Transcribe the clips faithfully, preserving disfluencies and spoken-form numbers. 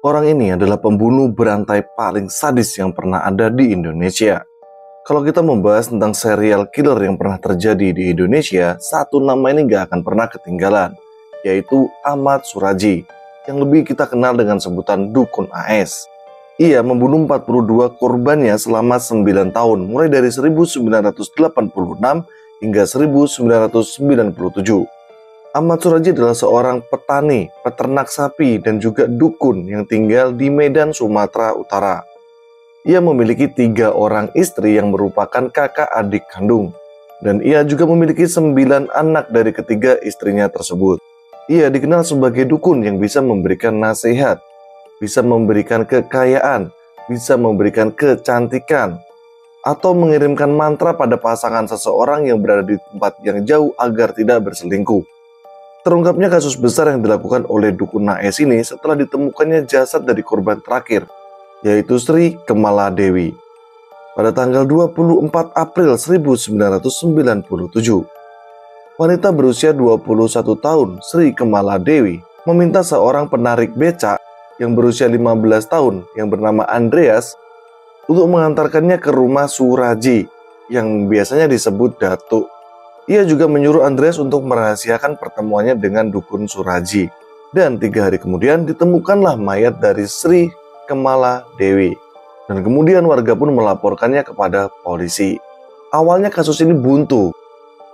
Orang ini adalah pembunuh berantai paling sadis yang pernah ada di Indonesia. Kalau kita membahas tentang serial killer yang pernah terjadi di Indonesia, satu nama ini gak akan pernah ketinggalan, yaitu Ahmad Suradji, yang lebih kita kenal dengan sebutan Dukun A S. Ia membunuh empat puluh dua korbannya selama sembilan tahun, mulai dari seribu sembilan ratus delapan puluh enam hingga seribu sembilan ratus sembilan puluh tujuh. Ahmad Suradji adalah seorang petani, peternak sapi, dan juga dukun yang tinggal di Medan, Sumatera Utara. Ia memiliki tiga orang istri yang merupakan kakak adik kandung, dan ia juga memiliki sembilan anak dari ketiga istrinya tersebut. Ia dikenal sebagai dukun yang bisa memberikan nasihat, bisa memberikan kekayaan, bisa memberikan kecantikan, atau mengirimkan mantra pada pasangan seseorang yang berada di tempat yang jauh agar tidak berselingkuh. Terungkapnya kasus besar yang dilakukan oleh Dukun A S ini setelah ditemukannya jasad dari korban terakhir, yaitu Sri Kemala Dewi, pada tanggal dua puluh empat April seribu sembilan ratus sembilan puluh tujuh. Wanita berusia dua puluh satu tahun, Sri Kemala Dewi, meminta seorang penarik becak yang berusia lima belas tahun yang bernama Andreas untuk mengantarkannya ke rumah Suradji yang biasanya disebut Datuk. Ia juga menyuruh Andreas untuk merahasiakan pertemuannya dengan Dukun Suradji, dan tiga hari kemudian ditemukanlah mayat dari Sri Kemala Dewi, dan kemudian warga pun melaporkannya kepada polisi. Awalnya kasus ini buntu,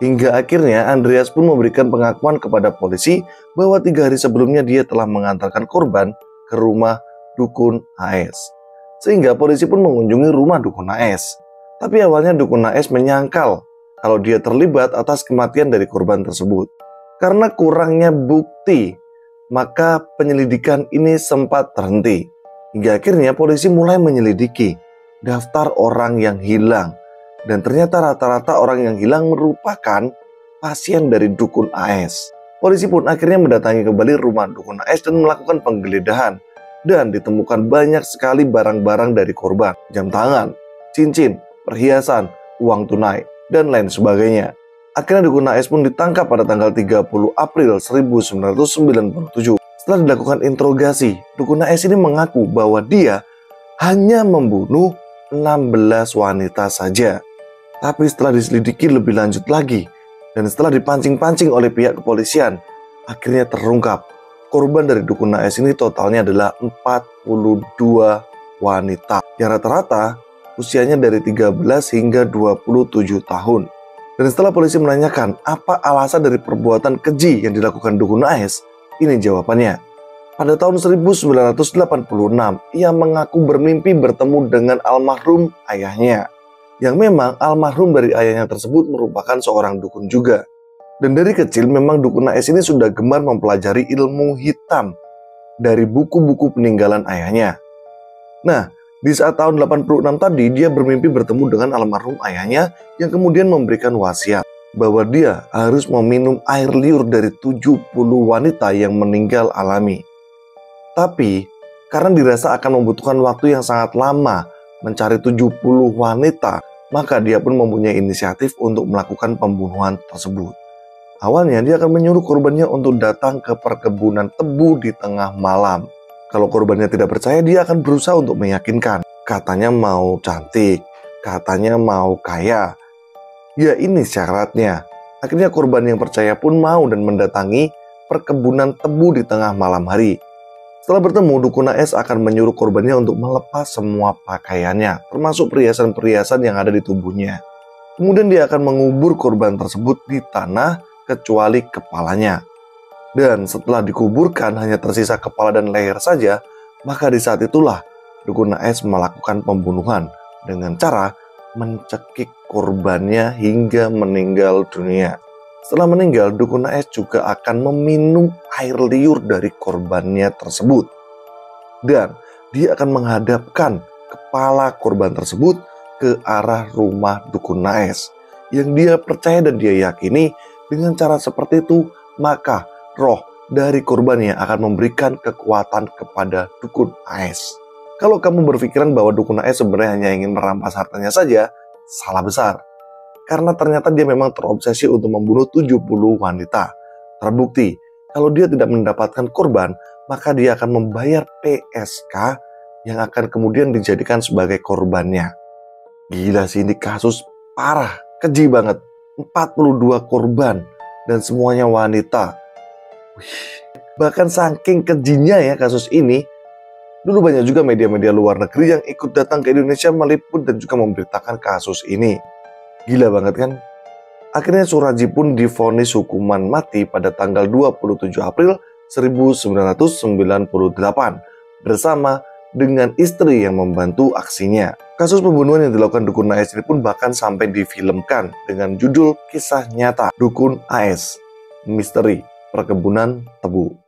hingga akhirnya Andreas pun memberikan pengakuan kepada polisi bahwa tiga hari sebelumnya dia telah mengantarkan korban ke rumah Dukun A S, sehingga polisi pun mengunjungi rumah Dukun A S. Tapi awalnya Dukun A S menyangkal kalau dia terlibat atas kematian dari korban tersebut. Karena kurangnya bukti, maka penyelidikan ini sempat terhenti, hingga akhirnya polisi mulai menyelidiki daftar orang yang hilang, dan ternyata rata-rata orang yang hilang merupakan pasien dari Dukun A S. Polisi pun akhirnya mendatangi kembali rumah Dukun A S dan melakukan penggeledahan, dan ditemukan banyak sekali barang-barang dari korban, jam tangan, cincin, perhiasan, uang tunai, dan lain sebagainya. Akhirnya Dukun A S pun ditangkap pada tanggal tiga puluh April seribu sembilan ratus sembilan puluh tujuh. Setelah dilakukan interogasi, Dukun A S ini mengaku bahwa dia hanya membunuh enam belas wanita saja. Tapi setelah diselidiki lebih lanjut lagi, dan setelah dipancing-pancing oleh pihak kepolisian, akhirnya terungkap korban dari Dukun A S ini totalnya adalah empat puluh dua wanita yang rata-rata usianya dari tiga belas hingga dua puluh tujuh tahun. Dan setelah polisi menanyakan apa alasan dari perbuatan keji yang dilakukan Dukun A S, ini jawabannya. Pada tahun seribu sembilan ratus delapan puluh enam, ia mengaku bermimpi bertemu dengan almarhum ayahnya, yang memang almarhum dari ayahnya tersebut merupakan seorang dukun juga. Dan dari kecil memang Dukun A S ini sudah gemar mempelajari ilmu hitam dari buku-buku peninggalan ayahnya. Nah, di saat tahun delapan puluh enam tadi, dia bermimpi bertemu dengan almarhum ayahnya yang kemudian memberikan wasiat bahwa dia harus meminum air liur dari tujuh puluh wanita yang meninggal alami. Tapi, karena dirasa akan membutuhkan waktu yang sangat lama mencari tujuh puluh wanita, maka dia pun mempunyai inisiatif untuk melakukan pembunuhan tersebut. Awalnya dia akan menyuruh korbannya untuk datang ke perkebunan tebu di tengah malam. Kalau korbannya tidak percaya, dia akan berusaha untuk meyakinkan. Katanya mau cantik, katanya mau kaya. Ya, ini syaratnya. Akhirnya korban yang percaya pun mau dan mendatangi perkebunan tebu di tengah malam hari. Setelah bertemu, Dukun A S akan menyuruh korbannya untuk melepas semua pakaiannya, termasuk perhiasan-perhiasan yang ada di tubuhnya. Kemudian dia akan mengubur korban tersebut di tanah, kecuali kepalanya. Dan setelah dikuburkan, hanya tersisa kepala dan leher saja, maka di saat itulah Dukun A S melakukan pembunuhan dengan cara mencekik korbannya hingga meninggal dunia. Setelah meninggal, Dukun A S juga akan meminum air liur dari korbannya tersebut. Dan dia akan menghadapkan kepala korban tersebut ke arah rumah Dukun A S, yang dia percaya dan dia yakini dengan cara seperti itu, maka roh dari korbannya akan memberikan kekuatan kepada Dukun A S. Kalau kamu berpikiran bahwa Dukun A S sebenarnya hanya ingin merampas hartanya saja, salah besar. Karena ternyata dia memang terobsesi untuk membunuh tujuh puluh wanita. Terbukti Kalau dia tidak mendapatkan korban, maka dia akan membayar P S K yang akan kemudian dijadikan sebagai korbannya. Gila sih, ini kasus parah, keji banget. empat puluh dua korban dan semuanya wanita. Wih, bahkan saking kejinya ya kasus ini, dulu banyak juga media-media luar negeri yang ikut datang ke Indonesia meliput dan juga memberitakan kasus ini. Gila banget kan? Akhirnya Suradji pun divonis hukuman mati pada tanggal dua puluh tujuh April seribu sembilan ratus sembilan puluh delapan bersama dengan istri yang membantu aksinya. Kasus pembunuhan yang dilakukan Dukun A S ini pun bahkan sampai difilmkan dengan judul Kisah Nyata Dukun A S Misteri Perkebunan Tebu.